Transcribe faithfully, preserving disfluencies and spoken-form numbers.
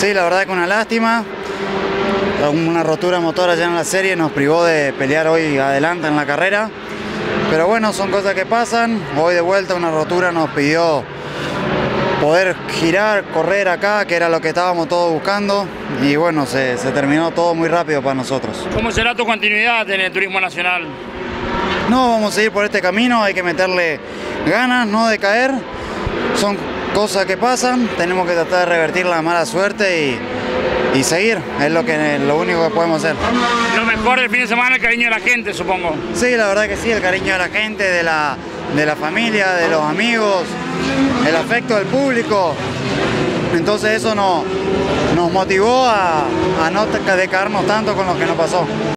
Sí, la verdad que una lástima. Una rotura motora ya en la serie nos privó de pelear hoy adelante en la carrera. Pero bueno, son cosas que pasan. Hoy de vuelta una rotura nos pidió poder girar, correr acá, que era lo que estábamos todos buscando. Y bueno, se, se terminó todo muy rápido para nosotros. ¿Cómo será tu continuidad en el turismo nacional? No, vamos a ir por este camino, hay que meterle ganas, no decaer. Son cosas que pasan, tenemos que tratar de revertir la mala suerte y, y seguir. Es lo, que, lo único que podemos hacer. Lo mejor del fin de semana, el cariño de la gente, supongo. Sí, la verdad que sí, el cariño de la gente, de la, de la familia, de los amigos, el afecto del público. Entonces eso no, nos motivó a, a no decaernos tanto con lo que nos pasó.